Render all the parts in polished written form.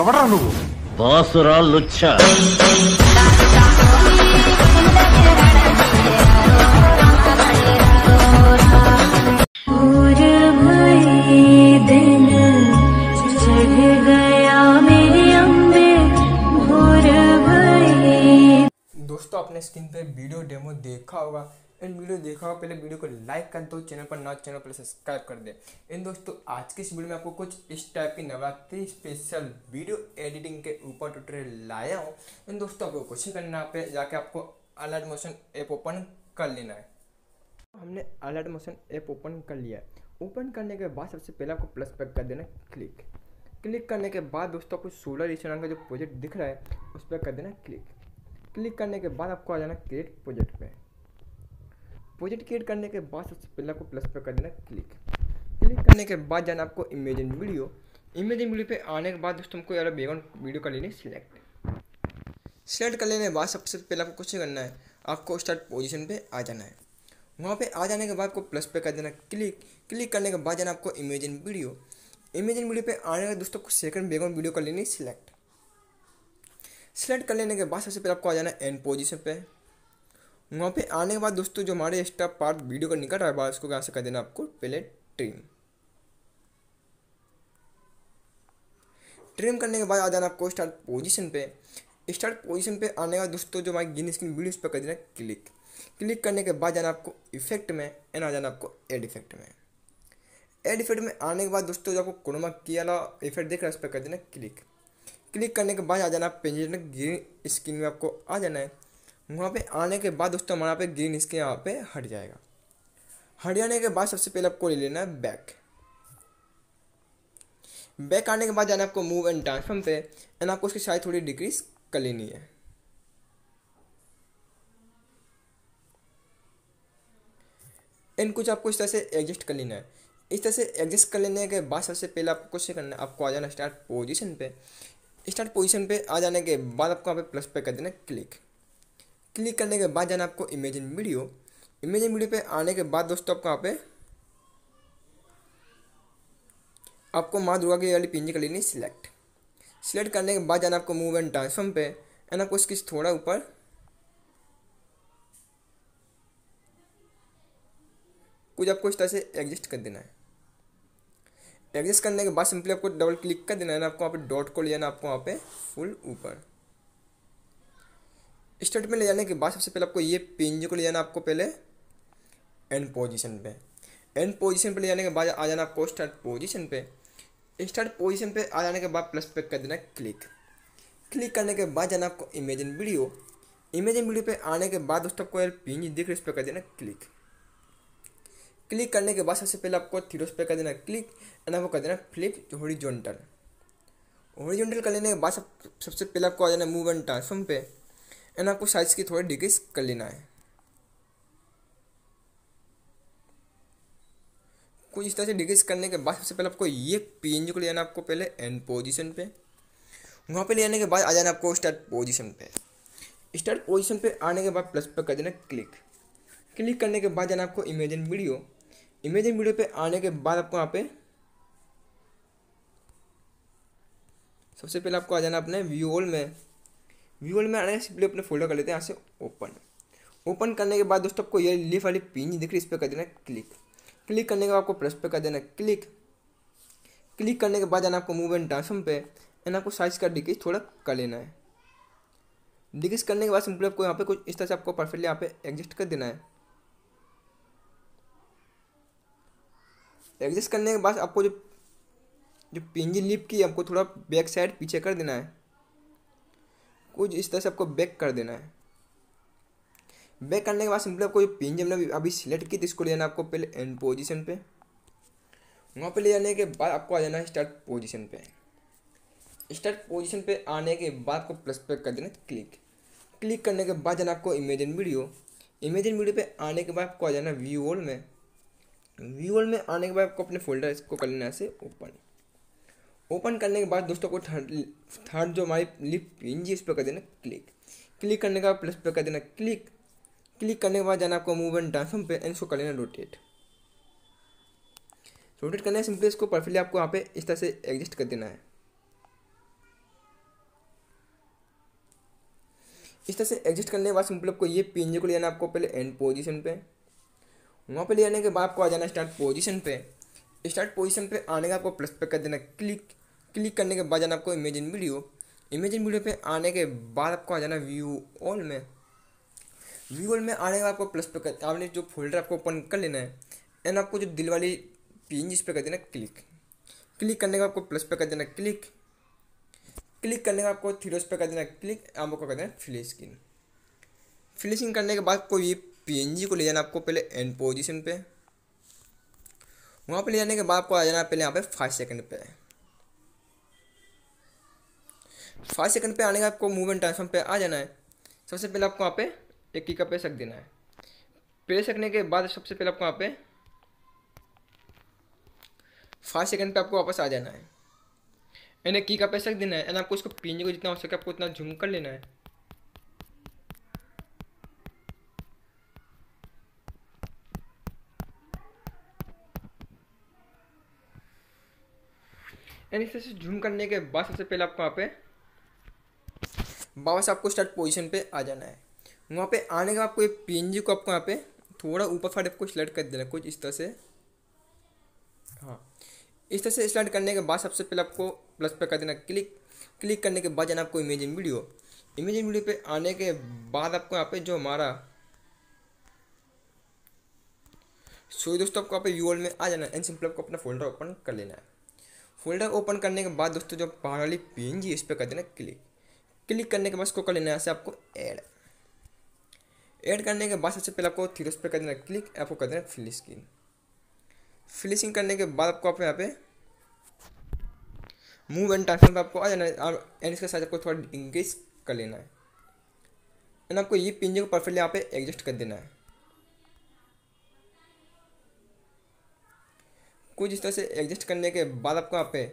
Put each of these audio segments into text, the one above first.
ఎవడ్రా నువ్వు బాసురా లుచ్చా दोस्तों आपने स्क्रीन पे वीडियो डेमो देखा होगा। इन वीडियो देखा होगा पहले वीडियो को लाइक कर दो, चैनल पर नया चैनल पर सब्सक्राइब कर दे। इन दोस्तों आज की इस वीडियो में आपको कुछ इस टाइप की नवरात्रि स्पेशल वीडियो एडिटिंग के ऊपर ट्यूटोरियल लाया हूँ। इन दोस्तों आपको कुछ ही करना पे जाके आपको अलर्ट मोशन ऐप ओपन कर लेना है। हमने अलर्ट मोशन ऐप ओपन कर लिया है। ओपन करने के बाद सबसे पहले आपको प्लस पर कर देना क्लिक करने के बाद दोस्तों आपको सोलर रेस्टोरेंट का जो प्रोजेक्ट दिख रहा है उस पर कर देना क्लिक करने के बाद आपको आ जाना क्रिएट प्रोजेक्ट पे। प्रोजेक्ट क्रिएट करने के बाद सबसे पहले आपको प्लस पर कर देना क्लिक करने के बाद जाना आपको image and video. Image and video पे आने के बाद दोस्तों हमको यार बैकग्राउंड वीडियो कर लेनी सिलेक्ट कर लेने के बाद सबसे पहले आपको कुछ करना है, आपको स्टार्ट पोजिशन पर आ जाना है। वहाँ पे आ जाने के बाद आपको प्लस पे कर देना क्लिक करने के बाद जाना आपको image and video. Image and video पे आने के दोस्तों कुछ सेकंड बैकग्राउंड वीडियो कर लेनी सिलेक्ट कर लेने के बाद सबसे पहले आपको आ जाना एंड पोजीशन पे। वहाँ पे आने के बाद दोस्तों जो हमारे एक्स्ट्रा पार्ट वीडियो का निकल रहा है उसको यहाँ से कर देना आपको पहले ट्रिम करने के बाद आ जाना आपको स्टार्ट पोजिशन पे। स्टार्ट पोजिशन पे आने का दोस्तों जो हमारी ग्रीन स्क्रीन वीडियो उस पर कर देना क्लिक करने के बाद जाना आपको इफेक्ट में एंड आ जाना आपको एड इफेक्ट में। एड इफेक्ट में आने के बाद दोस्तों जो आपको क्रोमा की वाला इफेक्ट देख रहा है उस पर कर देना क्लिक करने के बाद आ जाना आप पेंजिट ग्रीन स्क्रीन में आपको आ जाना है। वहाँ पे आने के बाद दोस्तों हमारा पे ग्रीन स्क्रीन यहाँ पे हट जाएगा। हट जाने के बाद सबसे पहले आपको ले लेना है बैक आने के बाद जाना आपको मूव एंड ट्रांसफॉर्म पे एंड आपको उसकी साइज थोड़ी डिक्रीज कर लेनी है। एंड कुछ आपको इस तरह से एडजस्ट कर लेना है। इस तरह से एडजस्ट कर लेने के बाद सबसे पहले आपको कुछ करना है, आपको आ जाना स्टार्ट पोजीशन पे। स्टार्ट पोजीशन पे आ जाने के बाद आपको यहाँ पे प्लस पे कर देना क्लिक करने के बाद जाना आपको image and video. Image and video पे आने के बाद दोस्तों आपको यहाँ पे आपको माँ दुर्गा की वाली पिंजी कर लेनी है सिलेक्ट करने के बाद जाना आपको मूव एंड ट्रांसफॉर्म पे एंड आपको इसकी थोड़ा ऊपर कुछ आपको इस तरह से एडजस्ट कर देना है। एडजस्ट करने के बाद सिंपली आपको डबल क्लिक कर देना है ना, आपको वहाँ पे डॉट को ले जाना, आपको वहाँ पे फुल ऊपर स्टार्ट में ले जाने के बाद सबसे पहले आपको ये पिंजी को ले जाना आपको पहले एंड पोजीशन पे। एंड पोजीशन पे ले जाने के बाद आ जाना आपको स्टार्ट पोजीशन पे। स्टार्ट पोजीशन पे आ जाने के बाद प्लस पे कर देना क्लिक करने के बाद जाना आपको image and video. Image and video पे आने के बाद दोस्तों आपको पिंजी दिख रही है उस पर कर देना क्लिक करने के बाद सबसे पहले आपको थीरोस पे कर देना क्लिक एंड आपको कर देना फ्लिप हॉरिजॉन्टल कर लेने के बाद सबसे पहले आपको आ जाना मूव एंड ट्रांसफॉर्म पे एंड आपको साइज की थोड़ी डिक्रीज कर लेना है। कुछ इस तरह से डिक्रीज करने के बाद सबसे पहले आपको ये पीएनजी को ले जाना आपको पहले एंड पोजीशन पे। वहाँ पे ले जाने के बाद आ जाना आपको स्टार्ट पोजीशन पे। स्टार्ट पोजीशन पे आने के बाद प्लस पे कर देना क्लिक करने के बाद जाना आपको image and video. Image and video पे आने के बाद आपको यहाँ पे सबसे पहले आपको आ जाना अपने व्यू ऑल में आने सिंपली अपने फोल्डर कर लेते हैं यहाँ से ओपन करने के बाद दोस्तों आपको ये लीफ वाली पिंजी दिख रही है इस पर कर देना क्लिक करने के बाद आपको प्लस पे कर देना क्लिक करने के बाद जाना आपको मूव एंड ट्रांसफॉर्म पे एंड आपको साइज का डिक्रीज थोड़ा कर लेना है। डिक्रीज करने के बाद सिंपली आपको यहाँ पे कुछ इस तरह से आपको परफेक्टली यहाँ पे एडजस्ट कर देना है। एडजस्ट करने के बाद आपको जो पिंजी लीफ की आपको थोड़ा बैक साइड पीछे कर देना है। कुछ इस तरह से आपको बैक कर देना है। बैक करने के बाद सिंपली आपको जो पिंजी हमने अभी सिलेक्ट की थी इसको ले जाना आपको पहले एंड पोजीशन पे। वहाँ पे ले जाने के बाद आपको आ जाना है स्टार्ट पोजीशन पे। स्टार्ट पोजीशन पे आने के बाद आपको प्लस पे कर देना क्लिक करने के बाद जाना आपको image and video. Image and video पे आने के बाद आपको आ जाना व्यू ऑल में। व्यू ऑल में आने के बाद आपको अपने फोल्डर इसको कर लेना ऐसे ओपन करने के बाद दोस्तों को थर्ड जो हमारी लिप पिंजी इस पर कर देना क्लिक करने के बाद प्लस पे कर देना क्लिक करने के बाद जाना आपको मूव एंड ट्रांसफॉर्म पे एंड इसको कर लेना रोटेट करना है। सिंपली इसको परफेक्टली आपको यहाँ पे इस तरह से एडजस्ट कर देना है। इस तरह से एग्जिट करने के बाद सिंपल आपको ये पिंजर को ले जाना, आपको पहले एंड पोजीशन पे, वहाँ पे ले जाने के बाद आपको आ जाना स्टार्ट पोजीशन पे। स्टार्ट पोजीशन पे आने का आपको प्लस पे कर देना क्लिक। क्लिक करने के बाद जाना आपको image in video. Image in video पे आने के बाद आपको आ जाना व्यू ऑल में। व्यू ऑल में आने के बाद आपको प्लस पे कर, आपने जो फोल्डर आपको ओपन कर लेना है एंड आपको जो दिल वाली पेज इस पर कर देना क्लिक। क्लिक करने का आपको प्लस पे कर देना क्लिक। क्लिक करने का आपको थीरोस पे कर देना क्लिक। आपको कर देना फिलिशिंग। फिलिशिंग करने के बाद को ये पीएनजी को ले जाना आपको पहले एंड पोजीशन पे। वहाँ पे ले जाने के बाद आपको आ जाना पहले यहाँ पे 5 सेकंड पे। 5 सेकंड पे आने का आपको मूवमेंट ट्रांसफॉर्म पे आ जाना है। सबसे पहले आपको यहाँ पे एक टीका प्रेस रख देना है। प्रेस रखने के बाद सबसे पहले आपको यहाँ पे 5 सेकंड पे आपको वापस आ जाना है। एंड एक की का पैसा देना है एंड आपको इसको पिंजरे को जितना हो सके आपको उतना झूम कर लेना है। एंड इस तरह से झूम करने के बाद सबसे पहले आपको वहाँ पे वापस आपको स्टार्ट पोजीशन पे आ जाना है। वहाँ पे आने का आपको ये पिंजरे को आपको यहाँ पे थोड़ा ऊपर फाड़ आपको स्लाइड कर देना कुछ इस तरह से। हाँ, इस तरह से स्टार्ट करने के बाद सबसे पहले आपको प्लस पे कर देना क्लिक। क्लिक करने के बाद जाना आपको image in video. Image in video पे आने के बाद आपको यहाँ पे जो हमारा सो दोस्तों आपको यहाँ पे व्यू ऑल में आ जाना है एंड सिंपल आपको अपना फोल्डर ओपन कर लेना है। फोल्डर ओपन करने के बाद दोस्तों जो बाहर वाली पीएनजी इस पर कर देना क्लिक। क्लिक करने के बाद इसको कर लेना है ऐसे आपको ऐड। ऐड करने के बाद सबसे पहले आपको थीरोस पे कर देना क्लिक। आपको कर देना फिलिश स्क्रीन। फिनिशिंग करने के बाद आपको यहाँ पे मूव एंड ट्रांसफॉर्म पे आपको आ जाना है एंड इसके साथ आपको थोड़ा इंगेज कर लेना है एंड आपको ये पिंजरे को परफेक्टली यहाँ पे एडजस्ट कर देना है कुछ इस तरह से। एडजस्ट करने के बाद आपको यहाँ पे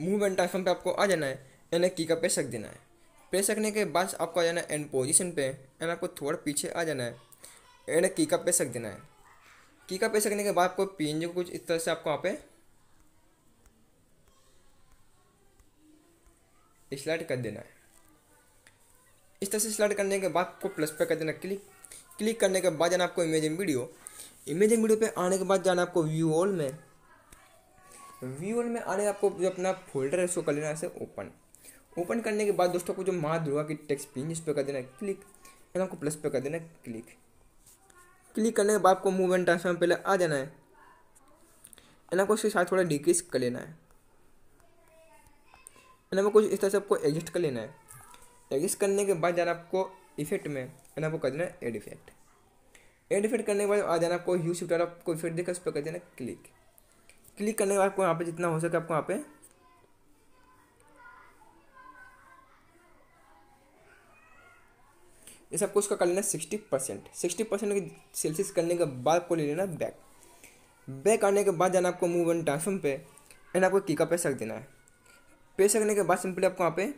मूव एंड ट्रांसफॉर्म पे आपको आ जाना है एंड की का प्रेस रख देना है। प्रेस रखने के बाद आपको आ जाना है एंड पोजिशन पे एंड आपको थोड़ा पीछे आ जाना है एंड की का प्रेस रख देना है। की का प्रेस करने के बाद आपको पीएनजी को कुछ इस तरह से आपको यहाँ पे स्लाइड कर देना है। इस तरह से स्लाइड करने के बाद आपको प्लस पे कर देना क्लिक। क्लिक करने के बाद जाना आपको image in video. Image in video पे आने के बाद जाना आपको व्यू ऑल में। व्यू ऑल में आने आपको जो अपना फोल्डर है उसको कर लेना है ओपन। ओपन करने के बाद दोस्तों को जो माँ दुर्गा की टेक्स्ट पिन इस पर कर देना क्लिक एंड आपको प्लस पे कर देना क्लिक। क्लिक करने के बाद आपको मूवमेंट ट्रांसफॉर्म पहले आ जाना है एंड आपको उसके साथ थोड़ा डिक्रीज कर लेना है एंड आपको कुछ इस तरह से आपको एडजस्ट कर लेना है। एडजस्ट करने के बाद जाना आपको इफेक्ट में एंड आपको कर देना है एड इफेक्ट। एड इफेक्ट करने के बाद आ जाना आपको ह्यू शिफ्ट वाला आपको इफेक्ट देखा उस पर कर देना क्लिक। क्लिक करने के बाद आपको यहाँ पे जितना हो सके आपको यहाँ पे ये सबको उसका कर लेना 60%। 60% सेल्सियस करने के बाद आपको ले लेना बैक। बैक आने के बाद जाना आपको मूव एंड ट्रांसफॉर्म पे एंड आपको कीका पे सक देना है। पे सकने के बाद सिंपली आपको यहाँ पे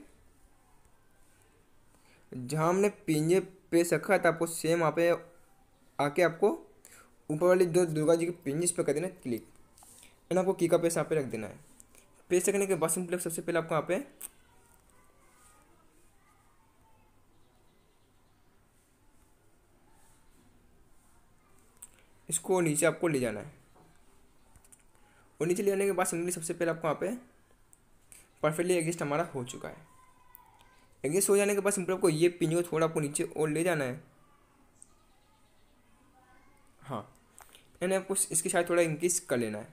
जहाँ हमने पिंजे पे सका था आपको सेम यहाँ पे आके आपको ऊपर वाली जो दुर्गा जी के पिंजे पे कर देना क्लिक एंड आपको कीका पे यहाँ पे रख देना है। पे सकने के बाद सिंपली सबसे पहले आपको यहाँ पे इसको नीचे आपको ले जाना है और नीचे ले जाने के बाद सिंपली सबसे पहले आपको यहाँ पे परफेक्टली एडजस्ट हमारा हो चुका है। एडजस्ट हो जाने के बाद सिंपली आपको ये पिन को थोड़ा आपको नीचे और ले जाना है। हाँ, यानी आपको इसके साथ थोड़ा इंक्रीज कर लेना है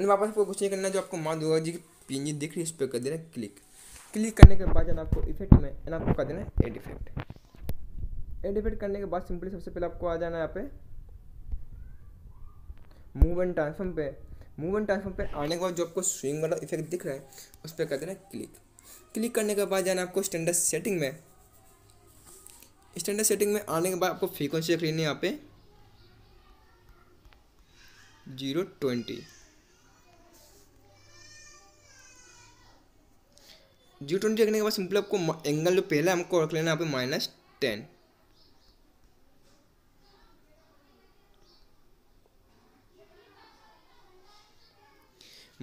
एंड वापस आपको कुछ नहीं करना है। जो आपको माँ दुर्गा जी की पिंजी दिख रही है इस पर कर देना क्लिक। क्लिक करने के बाद आपको इफेक्ट में एंड आपको कर देना है एड इफेक्ट। एड इफेक्ट करने के बाद सिंपली सबसे पहले आपको आ जाना है यहाँ पे मूव एंड ट्रांसफॉर्म पे। मूव एंड ट्रांसफॉर्म पे आने के बाद जो आपको स्विंग वाला इफेक्ट दिख रहा है उस पर कर देना क्लिक। क्लिक करने के बाद जाना आपको स्टैंडर्ड सेटिंग में। स्टैंडर्ड सेटिंग में आने के बाद आपको फ्रीक्वेंसी रख लेनी है यहाँ पे 020। 020 रखने के बाद सिंपली आपको एंगल जो पहला हमको रख लेना है यहाँ पे -10।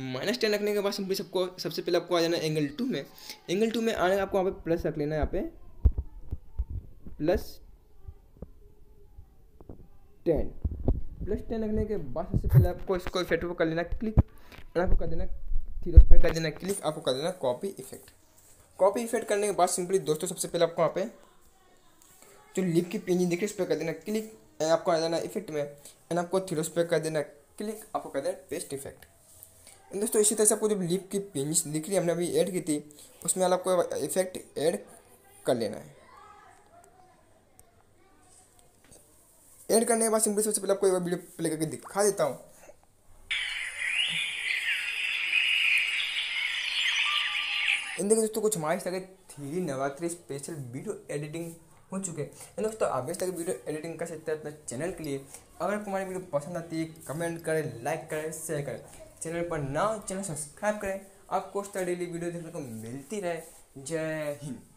-10 रखने के बाद सिंपली सबको सबसे पहले आपको आ जाना है एंगल 2 में। एंगल 2 में आने आपको यहाँ पे प्लस रख लेना है, यहाँ पे प्लस 10 रखने के बाद सबसे पहले आपको इसको इफेक्ट को कर लेना क्लिक, और आपको कर देना थीरोस पे कर देना क्लिक, आपको कर देना कॉपी इफेक्ट। कॉपी इफेक्ट करने के बाद सिंपली दोस्तों सबसे पहले आपको यहाँ पे जो लिप की पिंजी दिख रही है उस पर कर देना क्लिक, एंड आपको आ जाना इफेक्ट में, एंड आपको थीरोस पे कर देना क्लिक, आपको कर देना पेस्ट इफेक्ट। एंड दोस्तों इसी तरह से आपको जो लिप की पिंज दिख रही है हमने अभी ऐड की थी उसमें आपको इफेक्ट ऐड कर लेना है। ऐड करने के बाद सिंपली सबसे पहले आपको एक बार वीडियो प्ले करके दिखा देता हूँ। इन देखिए दोस्तों कुछ हमारे साथ three Navratri special video editing हो चुके हैं। दोस्तों आप इस तरह की वीडियो एडिटिंग कर सकते हैं अपने चैनल के लिए। अगर आपको हमारी वीडियो पसंद आती है कमेंट करें, लाइक करें, शेयर करें। चैनल पर नए चैनल सब्सक्राइब करें, आपको इस तरह डेली वीडियो देखने को मिलती रहे। जय हिंद।